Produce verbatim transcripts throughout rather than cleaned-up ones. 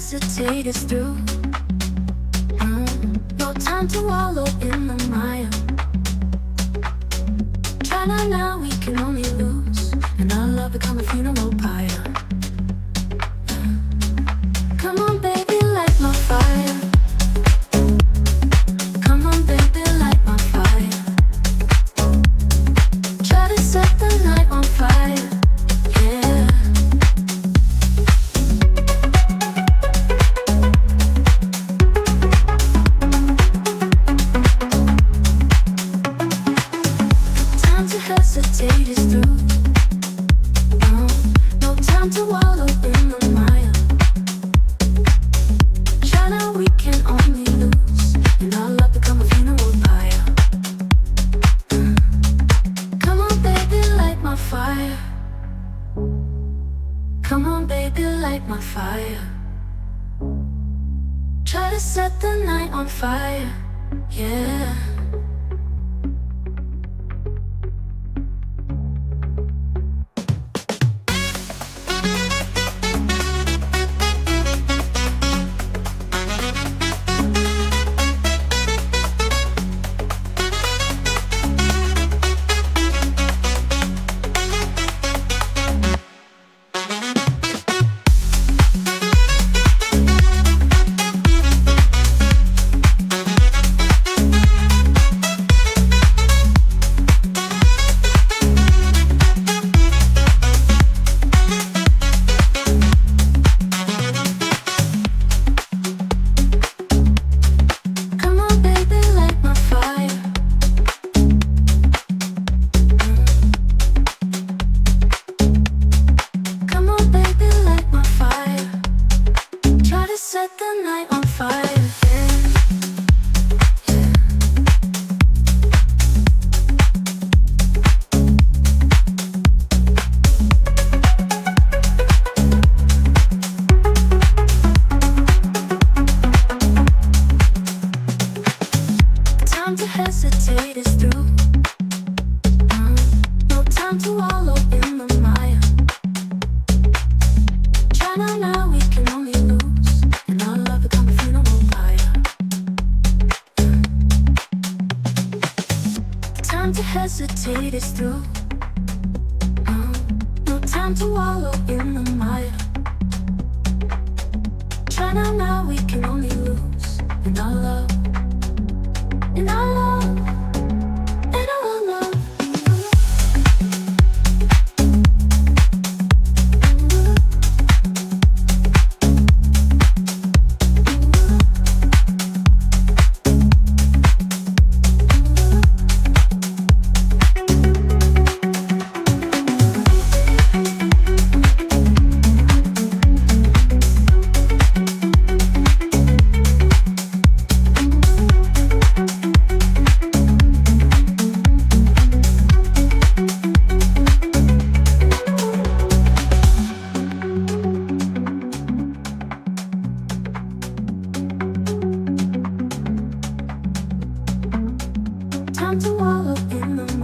has to take us through. mm, No time to wallow in the mire. Try not now, we can only lose, and our love become a funeral pyre. mm, Come on baby, light my fire. Come on baby, light my fire. Try to set the night on fire. Come on baby, light my fire. Try to set the night on fire, yeah. Set the night on fire, yeah. Yeah. Time to hesitate is through. mm. No time to wallow in the mire. Try now, now we can only lose. Time to hesitate is through. mm, No time to wallow in the mire. Try now, now we can only lose. In our love, in our love. Time to wallow in the mire.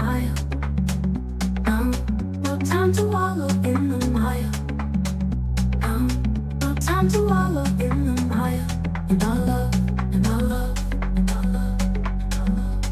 Um, no time to wallow in the mire. Um, no time to wallow in the mire. And our love, and our love, and our love, and our love.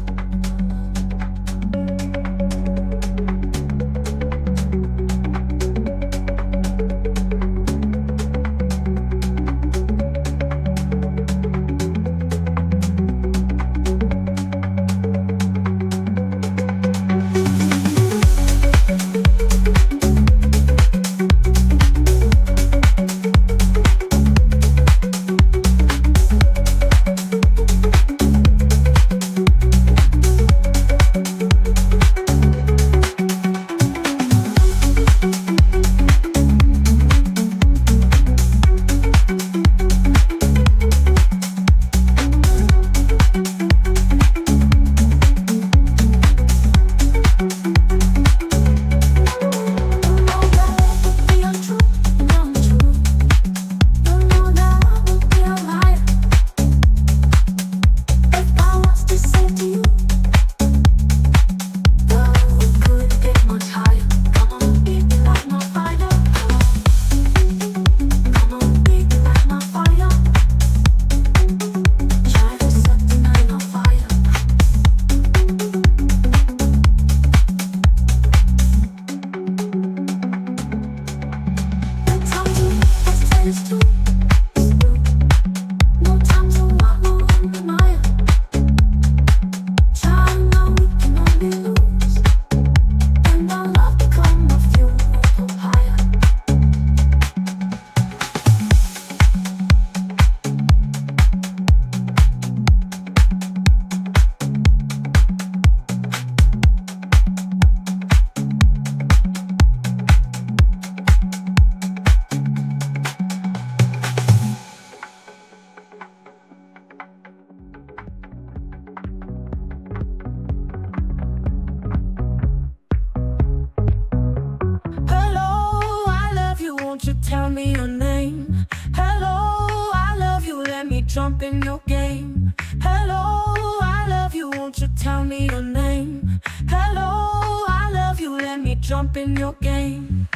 jump in your game.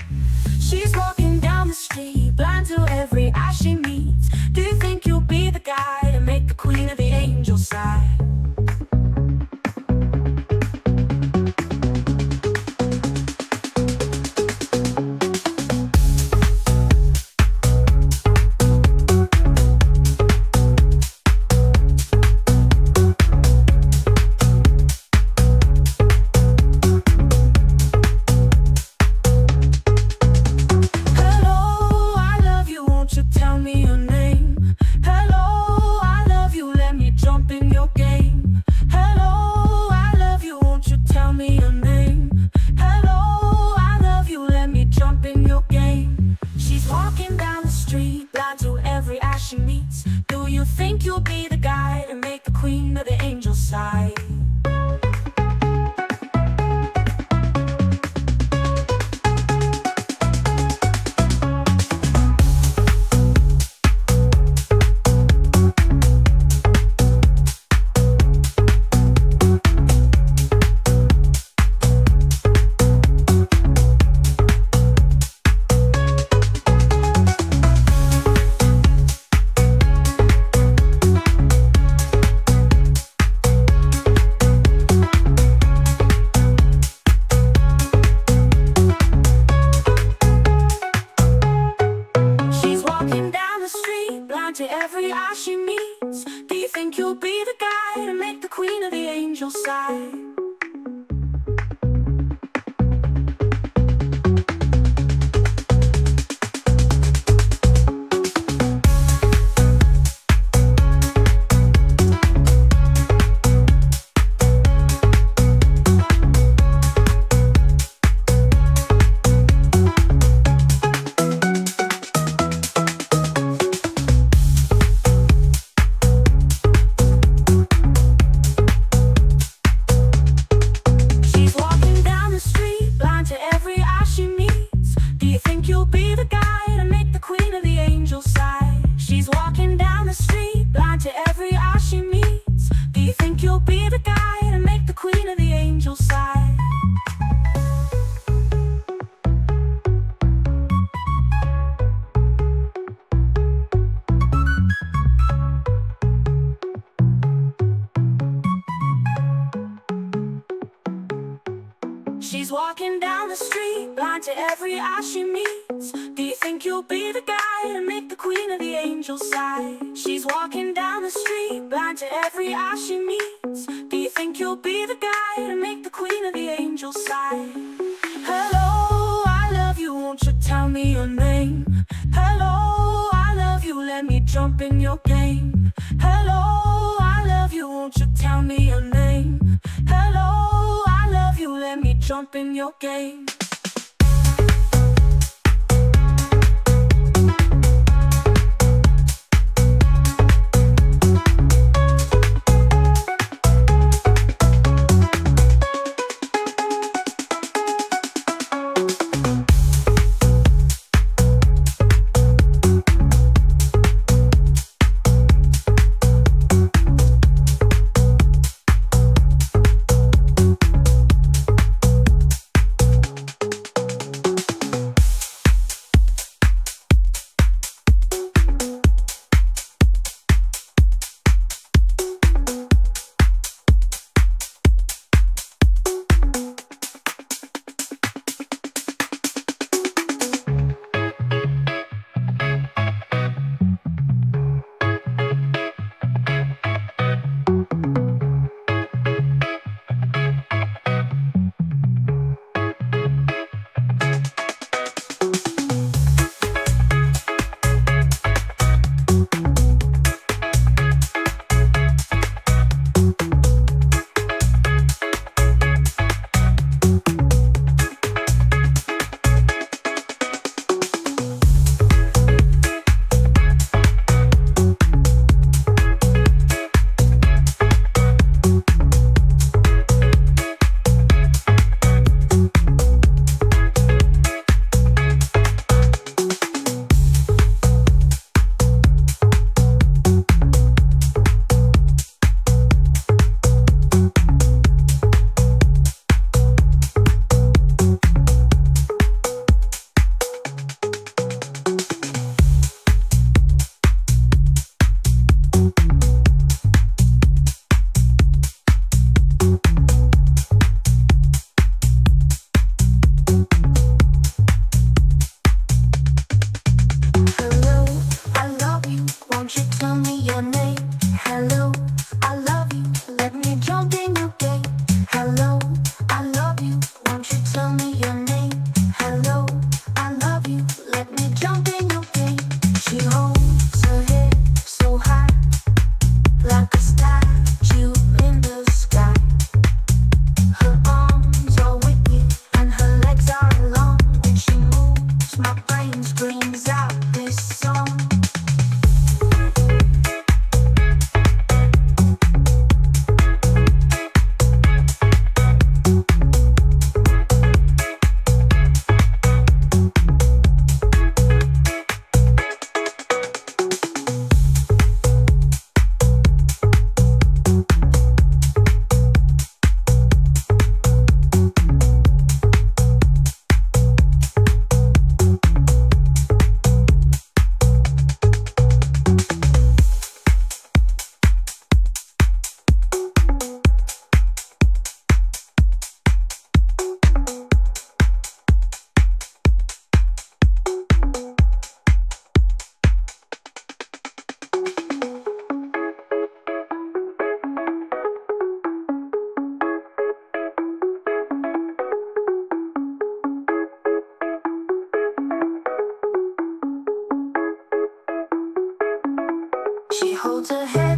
She's walking down the street, blind to every eye she meets. Do you think you'll be the guy to make the queen of the angel sigh?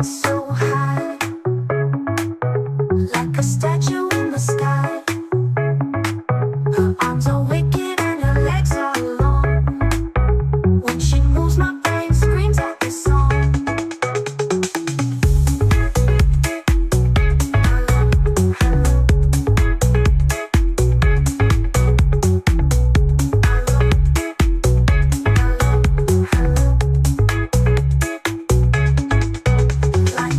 so high, like a statue in the sky. Her arms are wicked and her legs are long. When she moves, my brain screams out this song. Hello, hello, hello, hello, hello. Like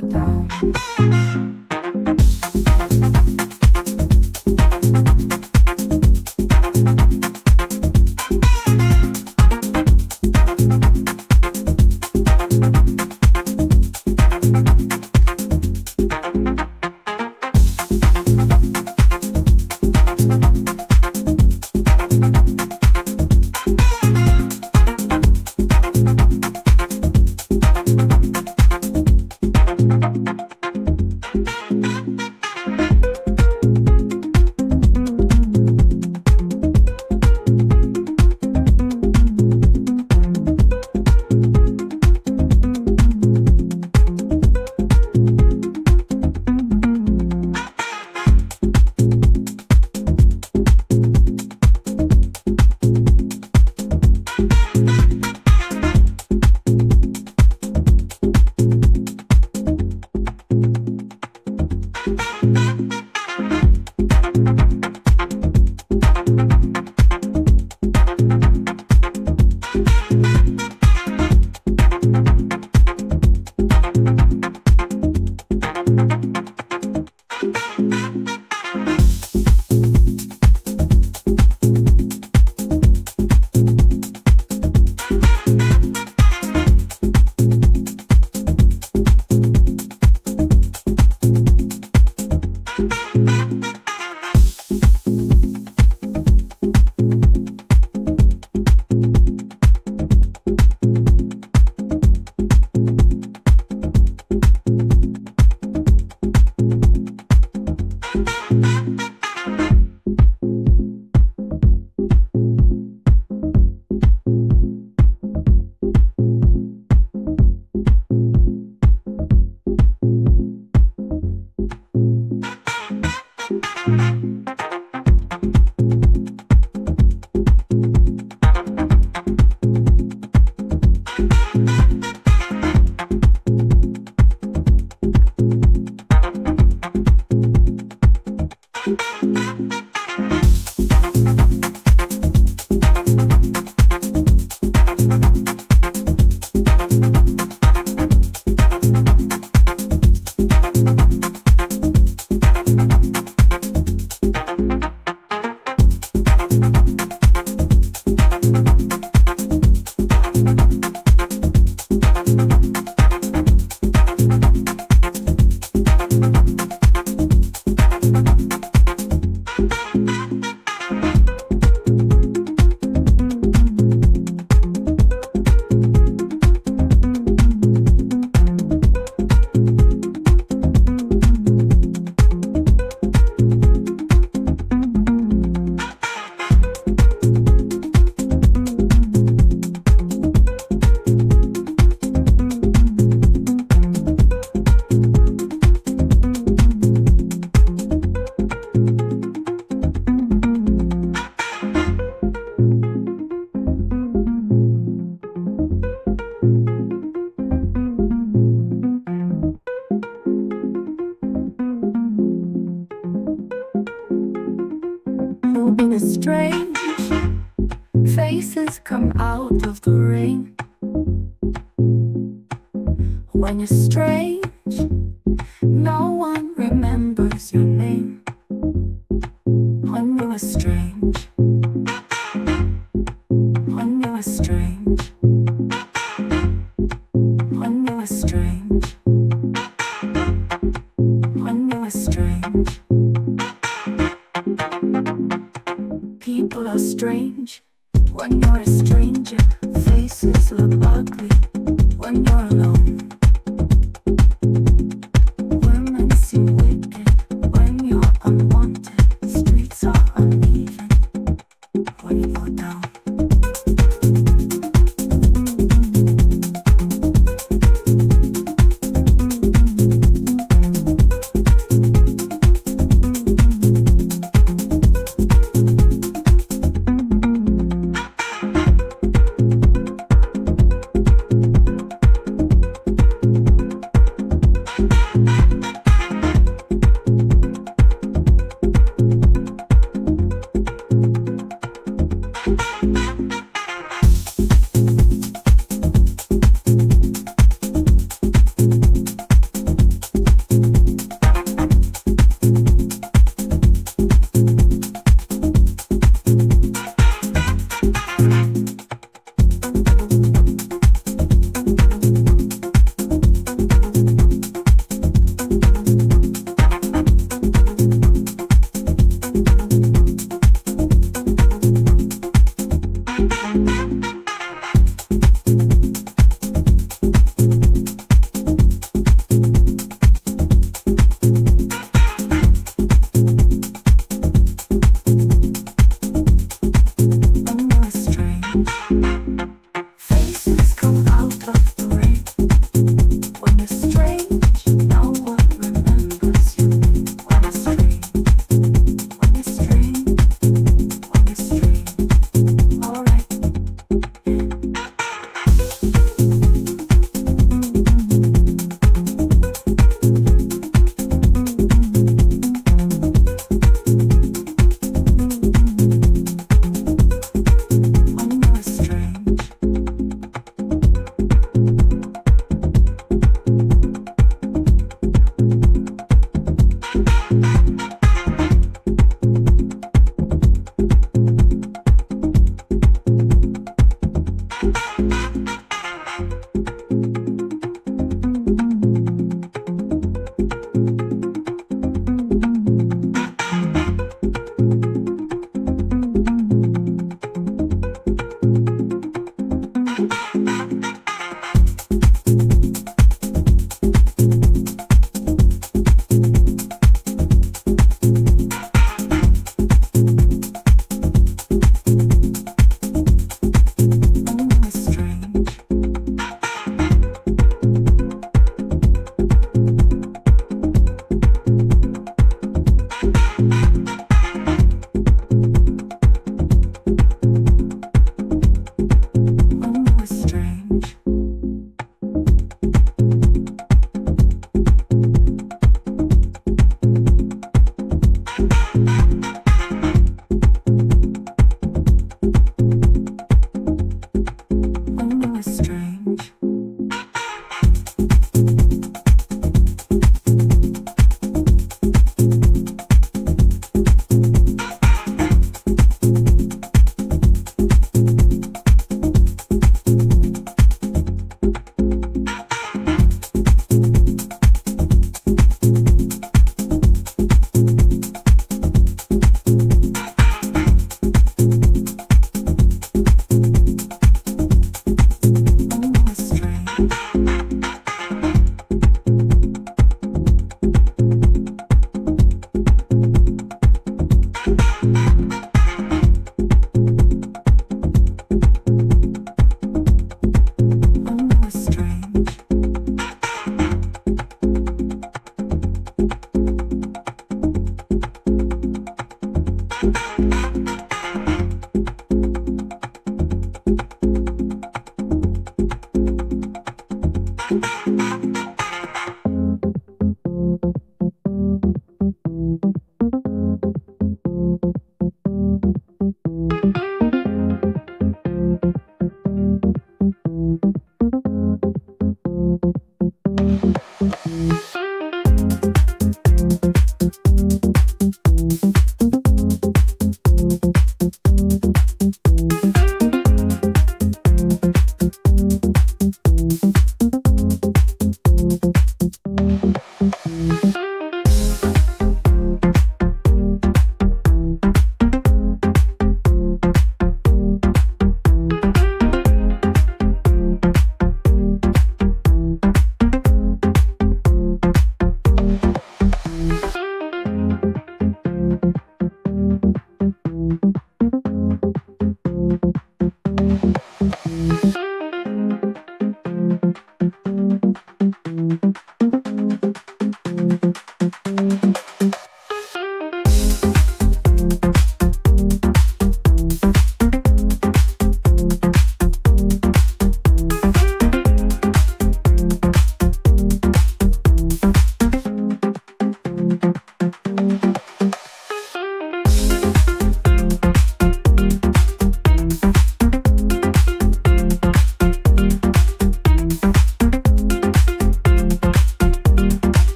go down. In a strange, faces come out of the rain. When you're strange, no one remembers your name. When we were strange, when we were strange, when we were strange, when we were strange. People are strange when you're a stranger. Faces look ugly when you're alone. Women seem wicked when you're unwanted. Streets are uneven when you go down.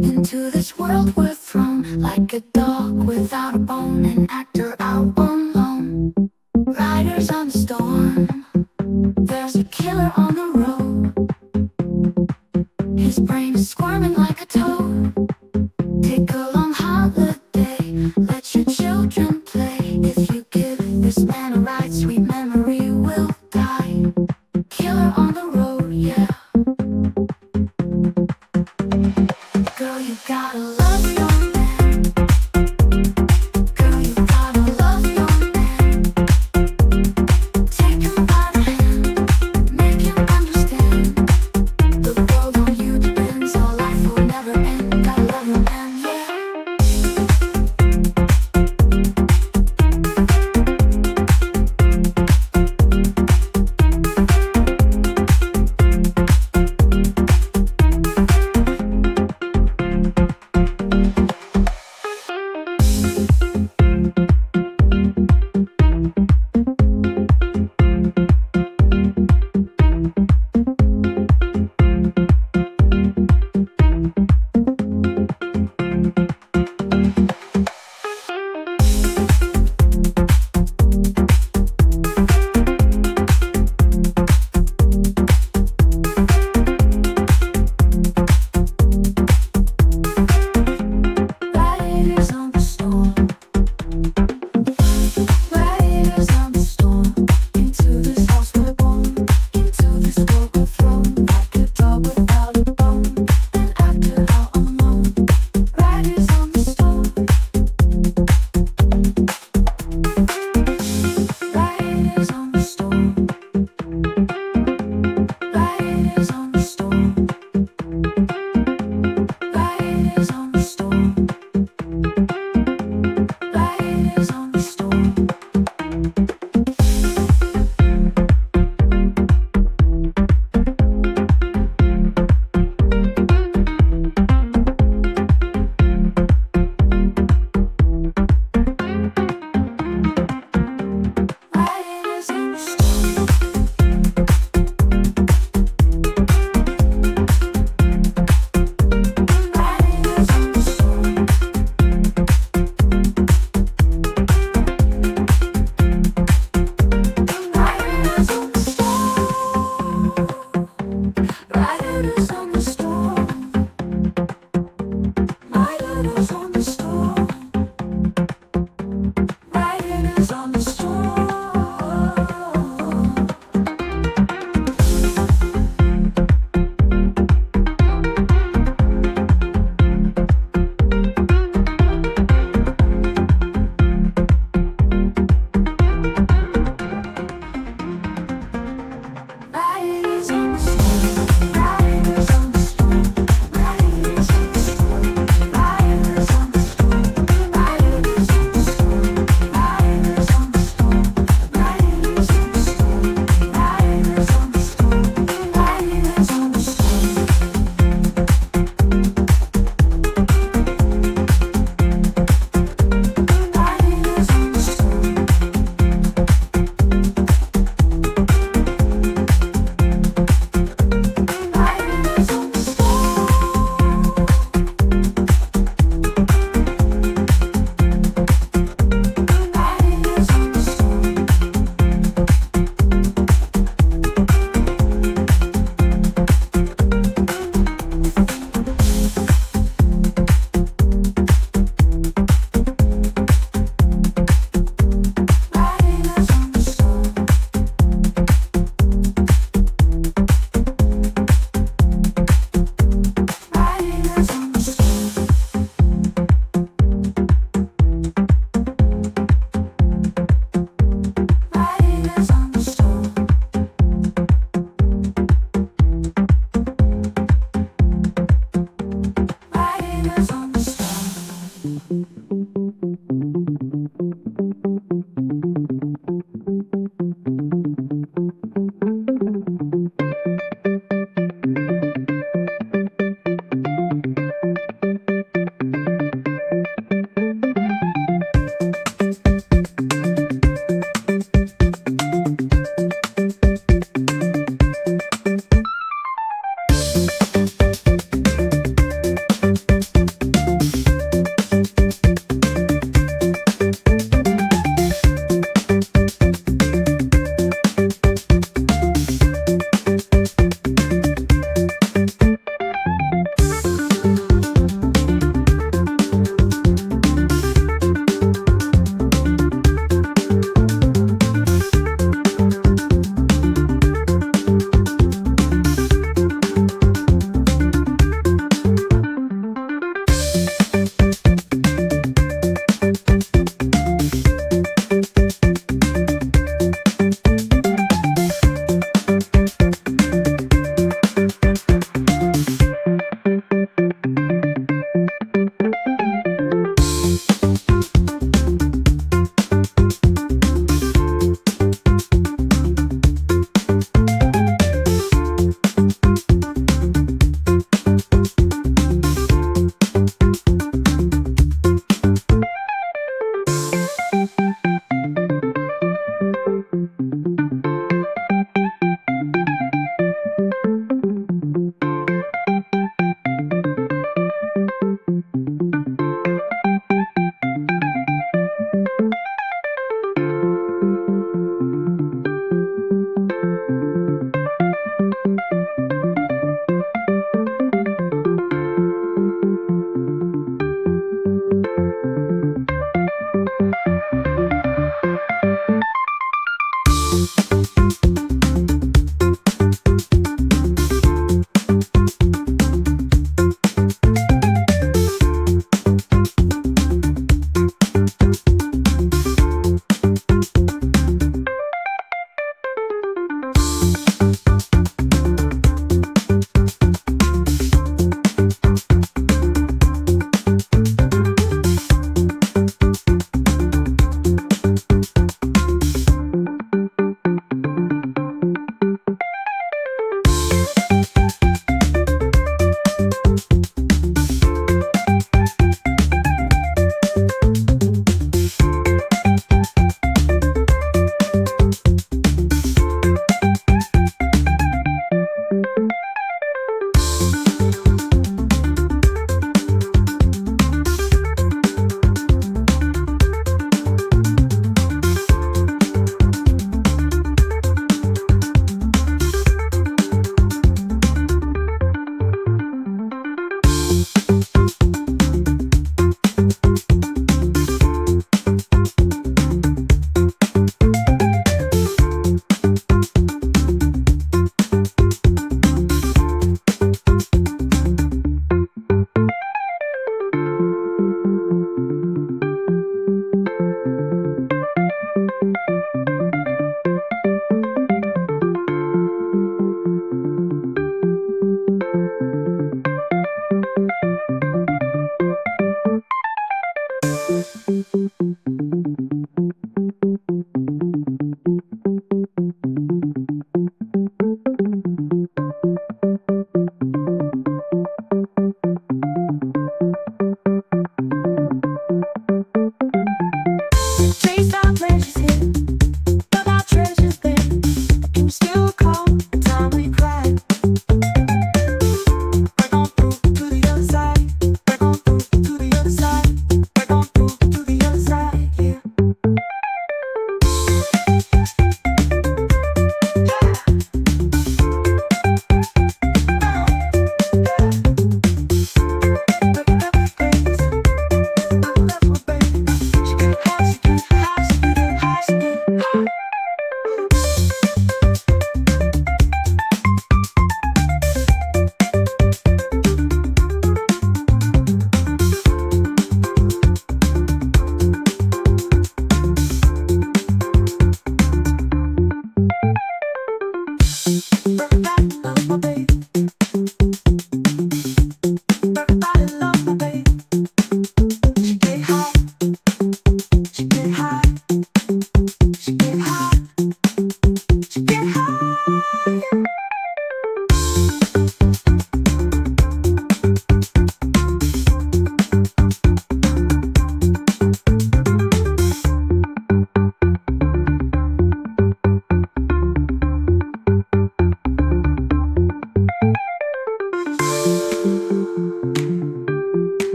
Into this world we're thrown, like a dog without a bone, an actor out. jump on home, riders on the storm. There's a killer on the road, his brain is squirming like a toad. Take a long holiday, let your children play. If you give this man a ride, sweet memory will die. Killer on the road, yeah. Girl, you gotta love your man. Girl, you gotta love your man. Take him by the hand, make him understand. The world on you depends, all life will never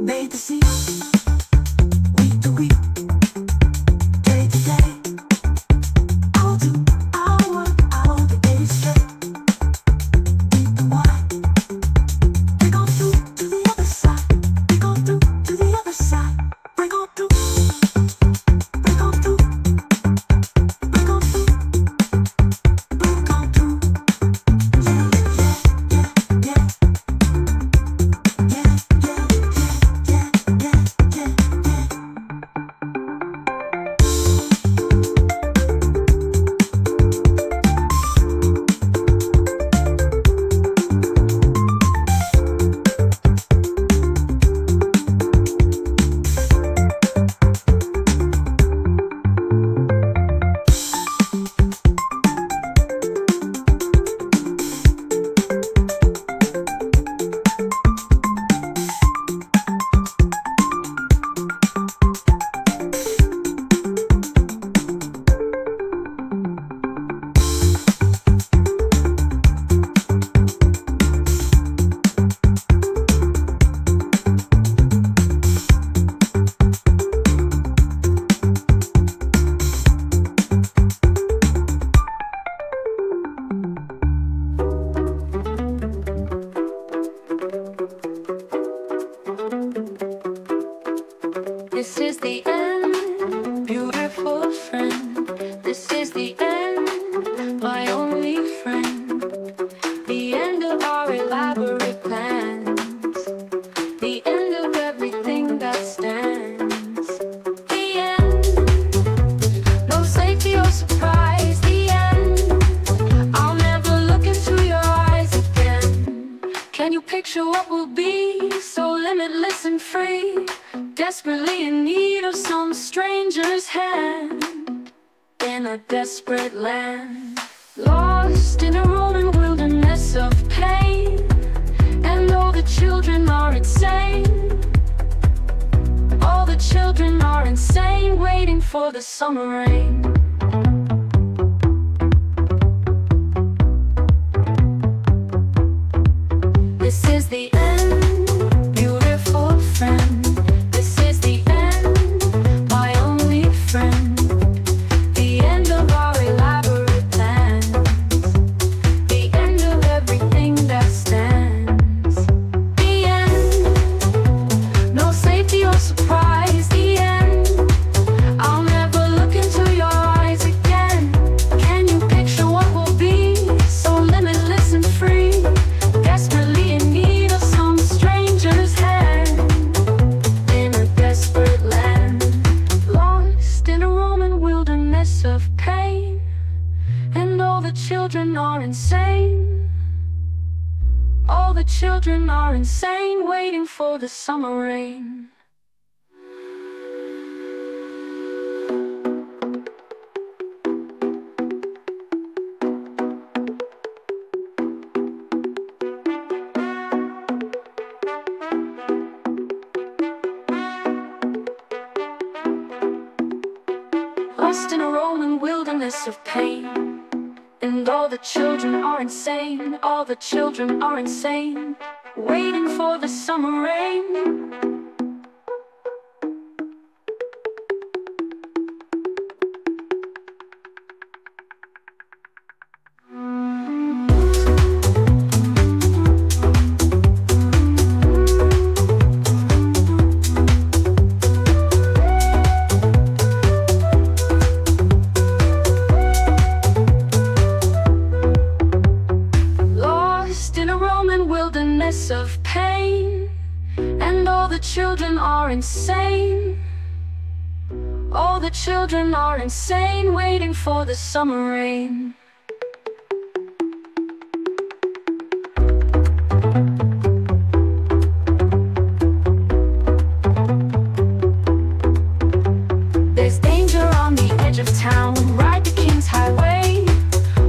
Made the sea. This is the end, beautiful friend. This is the end, my only friend. The end of our elaborate plans. The end of everything that stands. The end, no safety or surprise. The end, I'll never look into your eyes again. Can you picture what will be? So limitless and free. Desperately in need of some stranger's hand in a desperate land. Lost in a rolling wilderness of pain, and all the children are insane. All the children are insane, waiting for the summer rain. This is the end, beautiful friend. Children are insane. All the children are insane, waiting for the summer rain. Lost in a rolling wilderness of pain. And all the children are insane, all the children are insane, waiting for the summer rain. Of pain, and all the children are insane. All the children are insane, waiting for the summer rain. There's danger on the edge of town. Ride the King's Highway.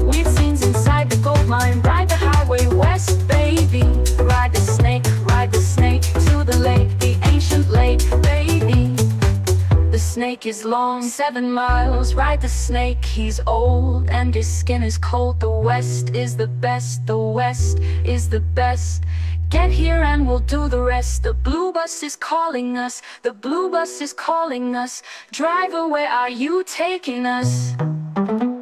Weird scenes inside the gold mine. Ride the highway west, baby. Ride the snake, ride the snake to the lake, the ancient lake, baby. The snake is long, seven miles, ride the snake, he's old and his skin is cold. The west is the best, the west is the best. Get here and we'll do the rest. The blue bus is calling us. The blue bus is calling us. Driver, where are you taking us? There's danger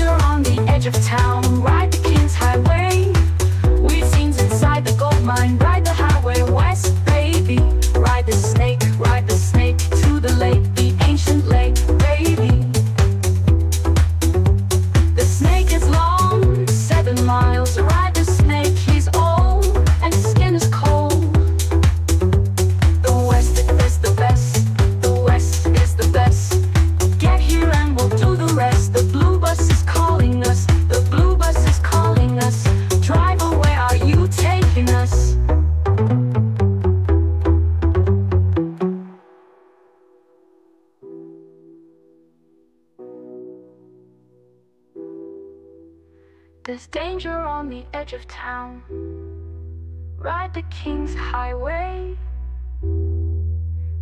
on the edge of town. Ride the King's Highway. We've seen inside the gold mine. Ride the highway west, baby. Ride the snake, ride the snake to the lake, the ancient lake, baby. The snake is long, seven miles. Ride the snake, he's old, and his skin is cold. The west is the best. The west is the best. Get here and we'll do the rest. The blue bus is calling us. The blue bus is calling us. Driver, where are you taking us? There's danger on the edge of town. Ride the King's Highway.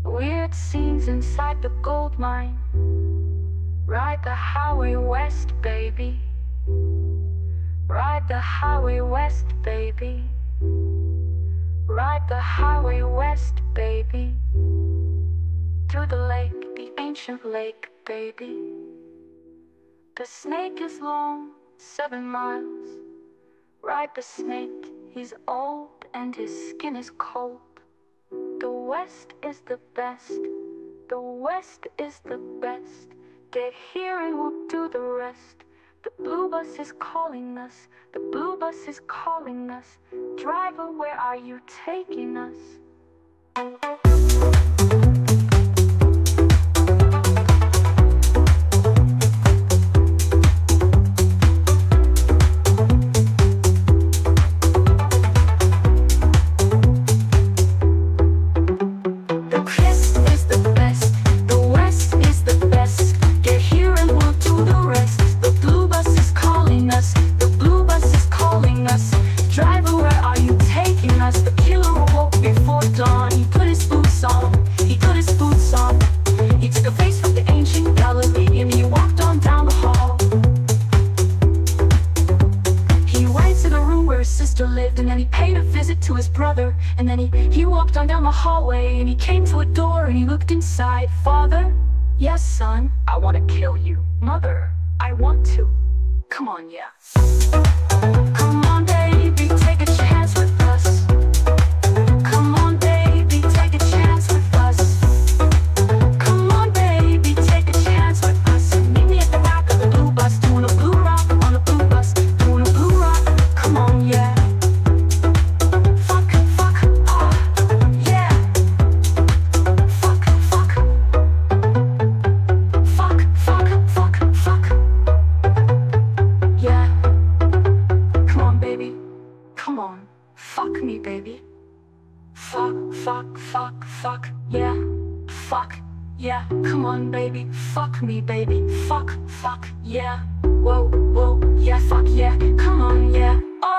Weird scenes inside the gold mine. Ride the highway west, baby. Ride the highway west, baby. Ride the highway west, baby. To the lake, the ancient lake, baby. The snake is long, seven miles. Ride the snake, he's old and his skin is cold. The west is the best. The west is the best. Get here and we'll do the rest. The blue bus is calling us. The blue bus is calling us. Driver, where are you taking us? Lived, and then he paid a visit to his brother, and then he he walked on down the hallway, and he came to a door, and he looked inside. Father, yes, son, I want to kill you. Mother, I want to. Come on, yeah. Come on, baby, take a chance with us. Come on, baby, take a chance with us. Come on, baby, take a chance with us. And meet me at the back of the blue bus, doing a blue rock on a blue bus, doing a blue rock. Come on, yeah. Fuck me, baby. Fuck, fuck, fuck, fuck, yeah. Fuck, yeah. Come on, baby. Fuck me, baby. Fuck, fuck, yeah. Whoa, whoa, yeah, fuck, yeah. Come on, yeah. Oh.